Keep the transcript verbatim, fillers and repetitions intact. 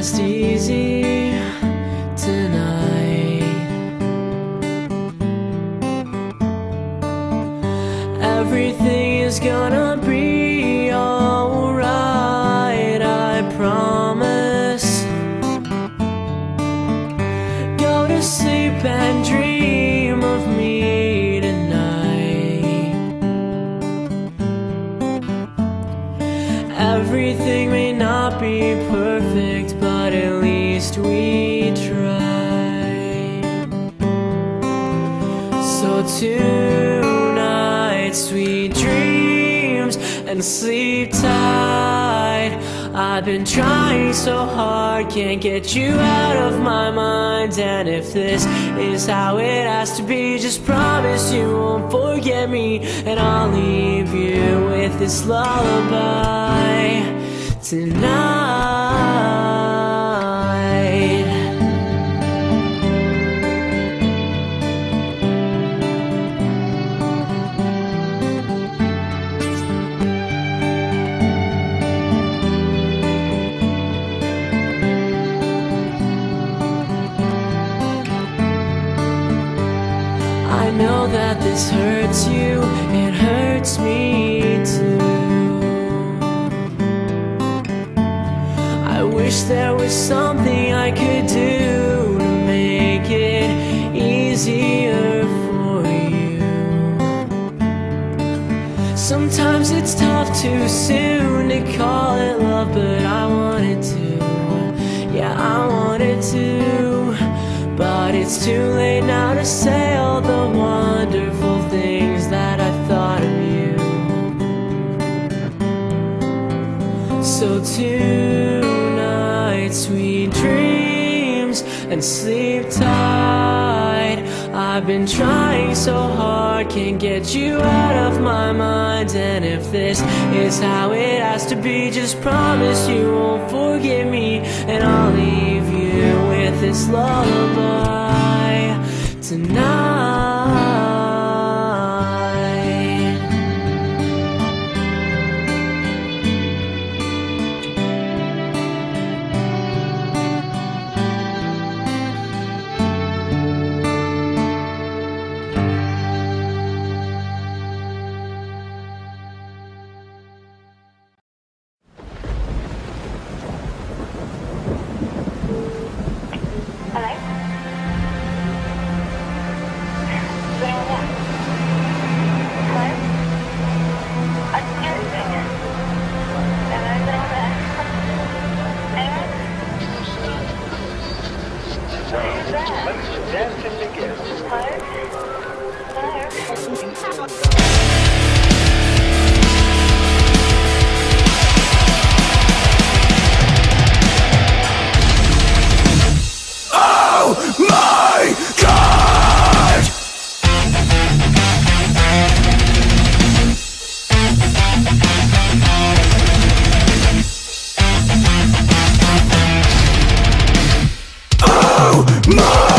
rest easy tonight. Everything is gonna be alright, I promise. Go to sleep and dream of me tonight. Everything may not be perfect, but at least we try. So tonight, sweet dreams and sleep tight. I've been trying so hard, can't get you out of my mind. And if this is how it has to be, just promise you won't forget me. And I'll leave you with this lullaby tonight. I know that this hurts you, it hurts me too. Wish there was something I could do to make it easier for you. Sometimes it's tough too soon to call it love, but I wanted to. Yeah, I wanted to. But it's too late now to say all the wonderful things that I thought of you. So too sweet dreams and sleep tight. I've been trying so hard, can't get you out of my mind. And if this is how it has to be, just promise you won't forget me. And I'll leave you with this lullaby tonight. No!